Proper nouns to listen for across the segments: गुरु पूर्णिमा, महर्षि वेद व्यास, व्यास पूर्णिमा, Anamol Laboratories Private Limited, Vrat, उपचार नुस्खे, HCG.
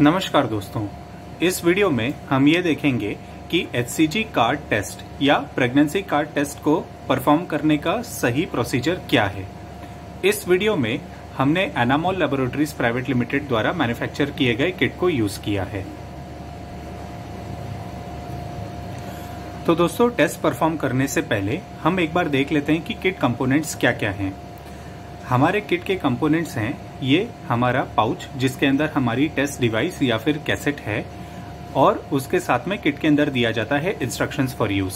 नमस्कार दोस्तों, इस वीडियो में हम ये देखेंगे कि HCG कार्ड टेस्ट या प्रेगनेंसी कार्ड टेस्ट को परफॉर्म करने का सही प्रोसीजर क्या है। इस वीडियो में हमने एनामोल लैबोरेटरीज प्राइवेट लिमिटेड द्वारा मैन्युफैक्चर किए गए किट को यूज किया है। तो दोस्तों, टेस्ट परफॉर्म करने से पहले हम एक बार देख लेते हैं कि किट कंपोनेंट्स क्या क्या हैं। हमारे किट के कंपोनेंट्स हैं ये हमारा पाउच जिसके अंदर हमारी टेस्ट डिवाइस या फिर कैसेट है, और उसके साथ में किट के अंदर दिया जाता है इंस्ट्रक्शंस फॉर यूज़।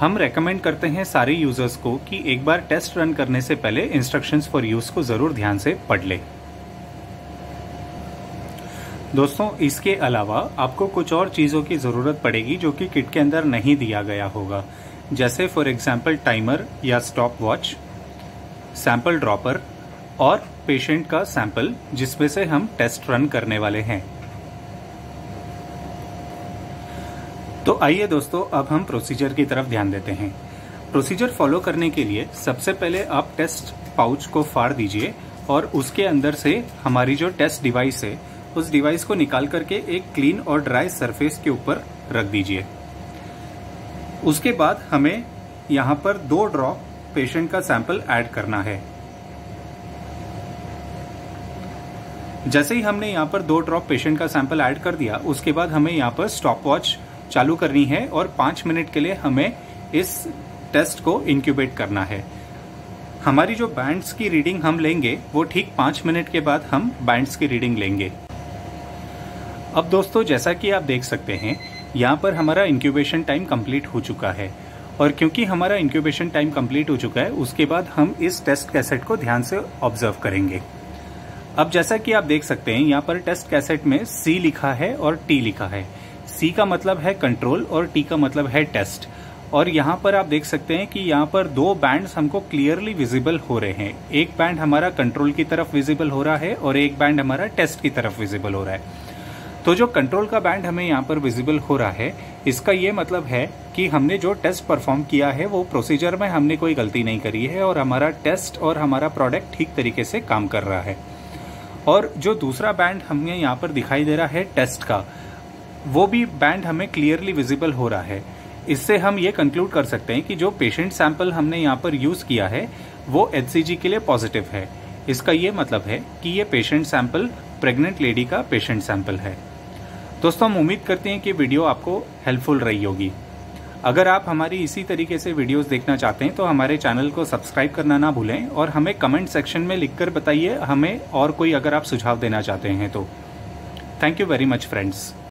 हम रेकमेंड करते हैं सारे यूज़र्स को कि एक बार टेस्ट रन करने से पहले इंस्ट्रक्शंस फॉर यूज़ को ज़रूर ध्यान से पढ़ लें। दोस्तों, इसके अलावा आपको कुछ और चीज़ों की ज़रूरत पड़ेगी जो कि किट के अंदर नहीं दिया गया होगा, जैसे फॉर एग्जाम्पल टाइमर या स्टॉप वॉच, सैंपल ड्रॉपर और पेशेंट का सैंपल जिसमें से हम टेस्ट रन करने वाले हैं। तो आइए दोस्तों, अब हम प्रोसीजर की तरफ ध्यान देते हैं। प्रोसीजर फॉलो करने के लिए सबसे पहले आप टेस्ट पाउच को फाड़ दीजिए और उसके अंदर से हमारी जो टेस्ट डिवाइस है उस डिवाइस को निकाल करके एक क्लीन और ड्राई सरफेस के ऊपर रख दीजिए। उसके बाद हमें यहाँ पर 2 ड्रॉप पेशेंट का सैंपल ऐड करना है। जैसे ही हमने यहाँ पर 2 ड्रॉप पेशेंट का सैंपल ऐड कर दिया, उसके बाद हमें यहाँ पर स्टॉपवॉच चालू करनी है और 5 मिनट के लिए हमें इस टेस्ट को इंक्यूबेट करना है। हमारी जो बैंड्स की रीडिंग हम लेंगे वो ठीक 5 मिनट के बाद हम बैंड्स की रीडिंग लेंगे। अब दोस्तों, जैसा कि आप देख सकते हैं यहाँ पर हमारा इंक्यूबेशन टाइम कंप्लीट हो चुका है, और क्योंकि हमारा इंक्यूबेशन टाइम कंप्लीट हो चुका है उसके बाद हम इस टेस्ट कैसेट को ध्यान से ऑब्जर्व करेंगे। अब जैसा कि आप देख सकते हैं यहाँ पर टेस्ट कैसेट में C लिखा है और T लिखा है। C का मतलब है कंट्रोल और T का मतलब है टेस्ट, और यहाँ पर आप देख सकते हैं कि यहाँ पर 2 बैंड्स हमको क्लियरली विजिबल हो रहे हैं। एक बैंड हमारा कंट्रोल की तरफ विजिबल हो रहा है और एक बैंड हमारा टेस्ट की तरफ विजिबल हो रहा है। तो जो कंट्रोल का बैंड हमें यहाँ पर विजिबल हो रहा है, इसका ये मतलब है कि हमने जो टेस्ट परफॉर्म किया है वो प्रोसीजर में हमने कोई गलती नहीं करी है और हमारा टेस्ट और हमारा प्रोडक्ट ठीक तरीके से काम कर रहा है। और जो दूसरा बैंड हमें यहाँ पर दिखाई दे रहा है टेस्ट का, वो भी बैंड हमें क्लियरली विजिबल हो रहा है। इससे हम ये कंक्लूड कर सकते हैं कि जो पेशेंट सैंपल हमने यहाँ पर यूज़ किया है वो HCG के लिए पॉजिटिव है। इसका ये मतलब है कि ये पेशेंट सैंपल प्रेग्नेंट लेडी का पेशेंट सैंपल है। दोस्तों, हम उम्मीद करते हैं कि वीडियो आपको हेल्पफुल रही होगी। अगर आप हमारी इसी तरीके से वीडियोस देखना चाहते हैं तो हमारे चैनल को सब्सक्राइब करना ना भूलें, और हमें कमेंट सेक्शन में लिखकर बताइए हमें और कोई अगर आप सुझाव देना चाहते हैं तो। Thank you very much friends.